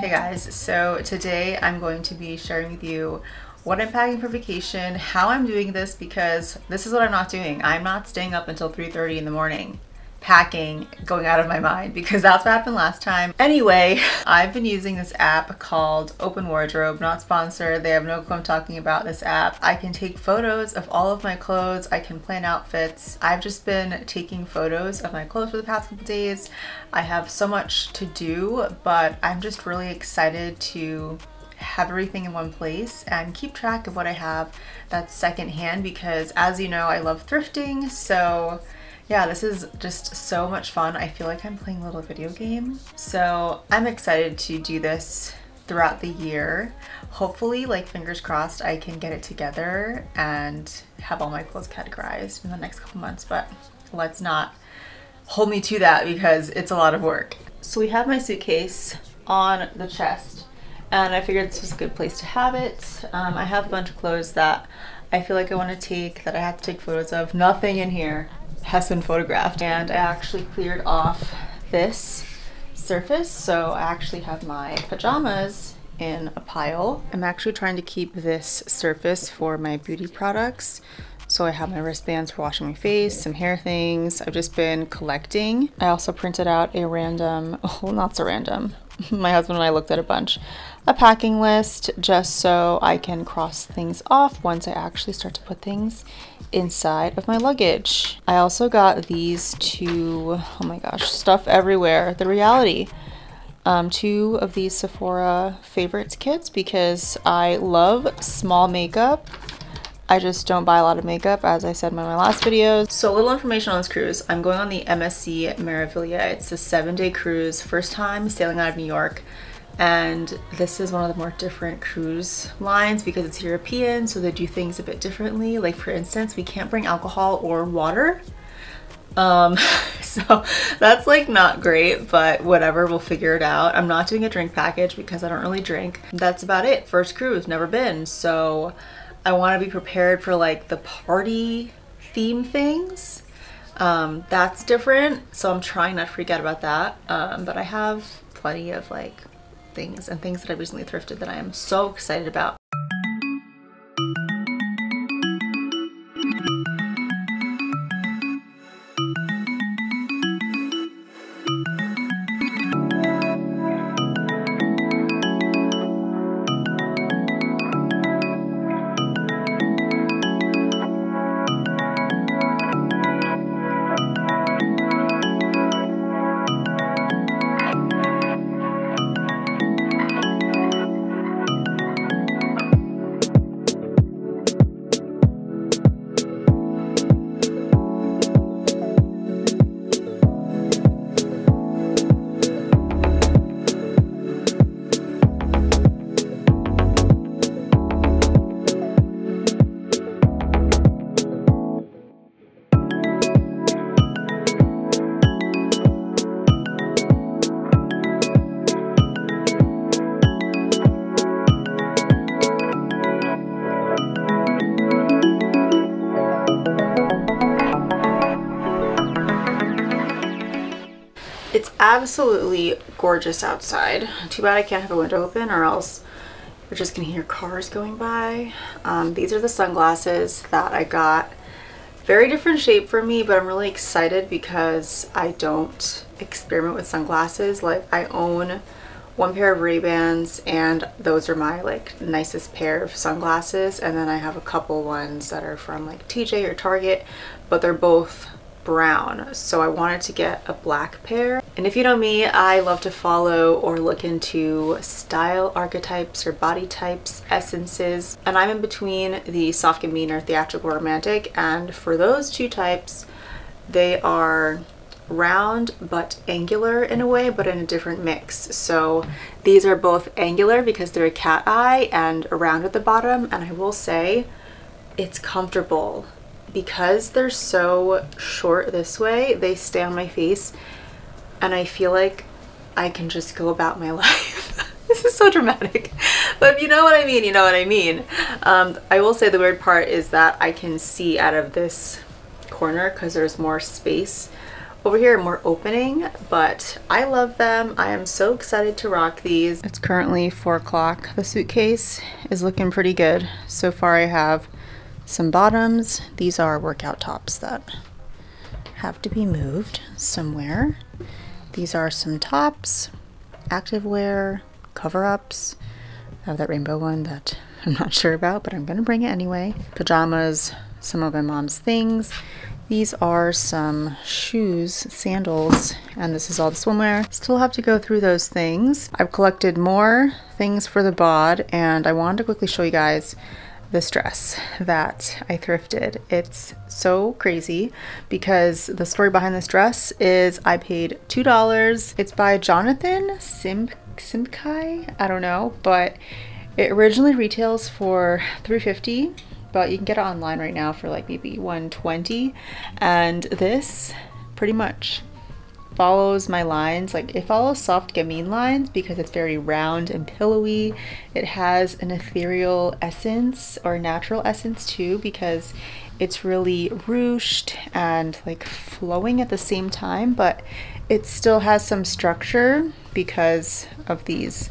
Hey guys, so today I'm going to be sharing with you what I'm packing for vacation, how I'm doing this, because this is what I'm not doing. I'm not staying up until 3:30 in the morning packing, going out of my mind, because that's what happened last time. Anyway, I've been using this app called Open Wardrobe, not sponsored. They have no clue I'm talking about this app. I can take photos of all of my clothes. I can plan outfits. I've just been taking photos of my clothes for the past couple days. I have so much to do, but I'm just really excited to have everything in one place and keep track of what I have that's secondhand, because as you know, I love thrifting. So yeah, this is just so much fun. I feel like I'm playing a little video game. So I'm excited to do this throughout the year. Hopefully, like fingers crossed, I can get it together and have all my clothes categorized in the next couple months, but let's not hold me to that because it's a lot of work. So we have my suitcase on the chest and I figured this was a good place to have it. I have a bunch of clothes that I feel like I want to take, that I have to take photos of. Nothing in here has been photographed, and I actually cleared off this surface, so I actually have my pajamas in a pile. I'm actually trying to keep this surface for my beauty products, so I have my wristbands for washing my face, some hair things. I've just been collecting. I also printed out a random, well, not so random, my husband and I looked at a bunch, a packing list, just so I can cross things off once I actually start to put things inside of my luggage. I also got these two, oh my gosh, stuff everywhere, the reality, two of these Sephora favorites kits, because I love small makeup. I just don't buy a lot of makeup, as I said in my last videos. So a little information on this cruise. I'm going on the MSC Meraviglia. It's a 7-day cruise, first time sailing out of New York. And this is one of the more different cruise lines because it's European, so they do things a bit differently. Like for instance, we can't bring alcohol or water. So that's like not great, but whatever, we'll figure it out. I'm not doing a drink package because I don't really drink. That's about it, first cruise, never been. So I want to be prepared for like the party theme things. That's different, so I'm trying not to freak out about that. But I have plenty of like things and things that I recently thrifted that I am so excited about. It's absolutely gorgeous outside. Too bad I can't have a window open, or else we're just gonna hear cars going by. These are the sunglasses that I got. Very different shape for me, but I'm really excited because I don't experiment with sunglasses. Like I own one pair of Ray-Bans, and those are my like nicest pair of sunglasses. And then I have a couple ones that are from like TJ or Target, but they're both brown, so I wanted to get a black pair. And if you know me, I love to follow or look into style archetypes or body types, essences, and I'm in between the soft and mean or theatrical romantic, and for those two types, they are round but angular in a way, but in a different mix. So these are both angular because they're a cat eye and round at the bottom, and I will say it's comfortable. Because they're so short this way, they stay on my face and I feel like I can just go about my life. This is so dramatic, but if you know what I mean, you know what I mean. I will say the weird part is that I can see out of this corner because there's more space, Over here, more opening, but I love them. I am so excited to rock these. It's currently 4 o'clock. The suitcase is looking pretty good. So far I have some bottoms. These are workout tops that have to be moved somewhere. These are some tops, activewear, cover-ups. I have that rainbow one that I'm not sure about, but I'm gonna bring it anyway. Pajamas, some of my mom's things. These are some shoes, sandals, and this is all the swimwear. Still have to go through those things. I've collected more things for the bod, and I wanted to quickly show you guys this dress that I thrifted. It's so crazy because the story behind this dress is I paid $2. It's by Jonathan Sim Simkai, I don't know, but it originally retails for $350. But you can get it online right now for like maybe $120, and this pretty much follows my lines. Like, it follows soft gamine lines because it's very round and pillowy. It has an ethereal essence, or natural essence too, because it's really ruched and like flowing at the same time, but it still has some structure because of these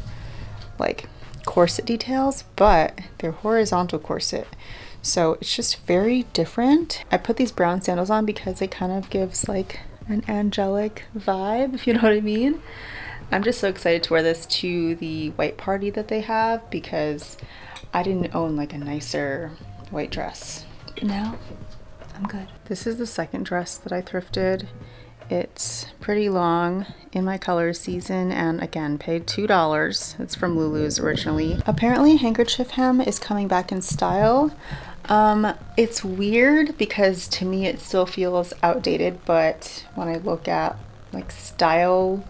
like corset details, but they're horizontal corset. So it's just very different. I put these brown sandals on because it kind of gives like an angelic vibe, if you know what I mean. I'm just so excited to wear this to the white party that they have because I didn't own like a nicer white dress. Now I'm good. This is the second dress that I thrifted. It's pretty long, in my color season, and again, paid $2. It's from Lulu's originally. Apparently, handkerchief hem is coming back in style. It's weird because to me it still feels outdated, but when I look at like style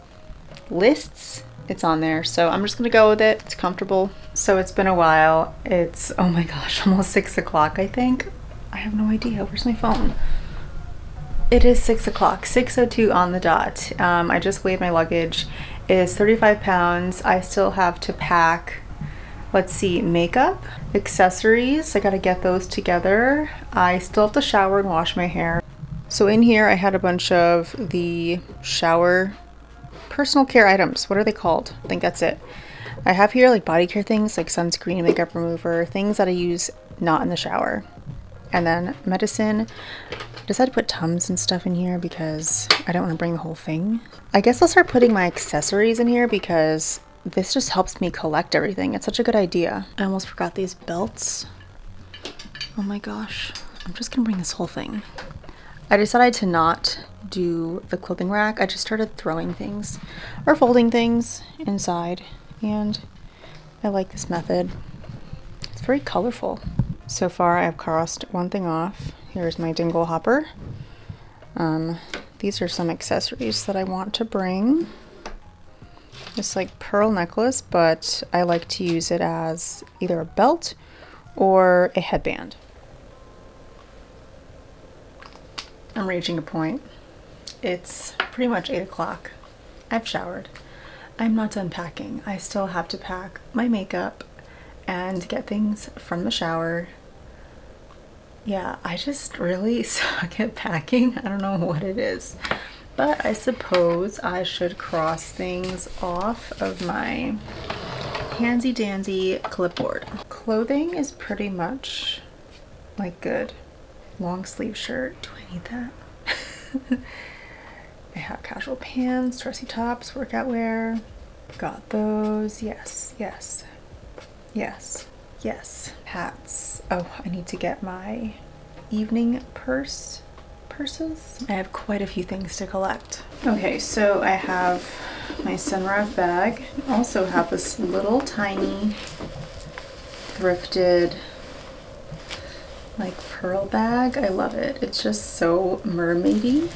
lists, it's on there. So I'm just gonna go with it. It's comfortable. So it's been a while. It's, oh my gosh, almost 6 o'clock, I think. I have no idea. Where's my phone? It is 6 o'clock, 6:02 on the dot. I just weighed my luggage. It is 35 pounds. I still have to pack, let's see, makeup, accessories. I gotta get those together. I still have to shower and wash my hair. So in here, I had a bunch of the shower personal care items. What are they called? I think that's it. I have here like body care things, like sunscreen, makeup remover, things that I use not in the shower. And then medicine. I decided to put Tums and stuff in here because I don't want to bring the whole thing. I guess I'll start putting my accessories in here because this just helps me collect everything. It's such a good idea. I almost forgot these belts. Oh my gosh. I'm just gonna bring this whole thing. I decided to not do the clothing rack. I just started throwing things or folding things inside, and I like this method. It's very colorful. So far I've crossed one thing off. Here's my dingle hopper. These are some accessories that I want to bring. This like pearl necklace, but I like to use it as either a belt or a headband. I'm reaching a point. It's pretty much 8 o'clock. I've showered. I'm not done packing. I still have to pack my makeup and get things from the shower. Yeah, I just really suck at packing. I don't know what it is, but I suppose I should cross things off of my handsy dandy clipboard. Clothing is pretty much like good. Long sleeve shirt, do I need that? I have casual pants, dressy tops, workout wear. Got those, yes, yes, yes, yes. Hats. Oh, I need to get my evening purses. I have quite a few things to collect. Okay, so I have my Sinraf bag. I also have this little tiny thrifted like pearl bag. I love it. It's just so mermaidy.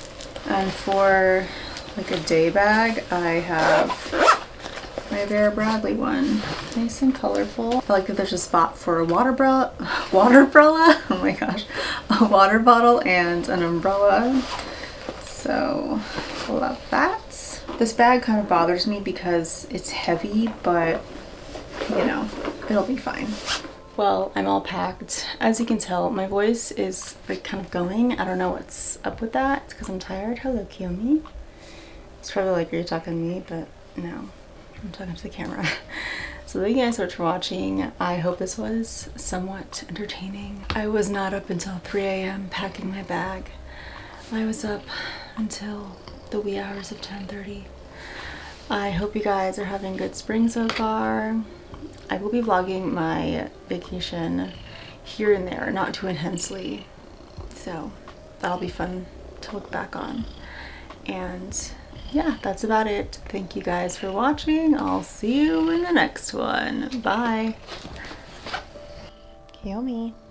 And for like a day bag, I have my Vera Bradley one. Nice and colorful. I like that there's a spot for a water umbrella. Oh my gosh. A water bottle and an umbrella. So love that. This bag kind of bothers me because it's heavy, but you know, it'll be fine. Well, I'm all packed. As you can tell, my voice is like kind of going. I don't know what's up with that. It's because I'm tired. Hello, Kiyomi. It's probably like you're talking to me, but no, I'm talking to the camera. So thank you guys so much for watching. I hope this was somewhat entertaining. I was not up until 3 a.m. packing my bag. I was up until the wee hours of 10:30. I hope you guys are having a good spring so far. I will be vlogging my vacation here and there, not too intensely, so that'll be fun to look back on. And yeah, that's about it. Thank you guys for watching. I'll see you in the next one. Bye. Kiyomi.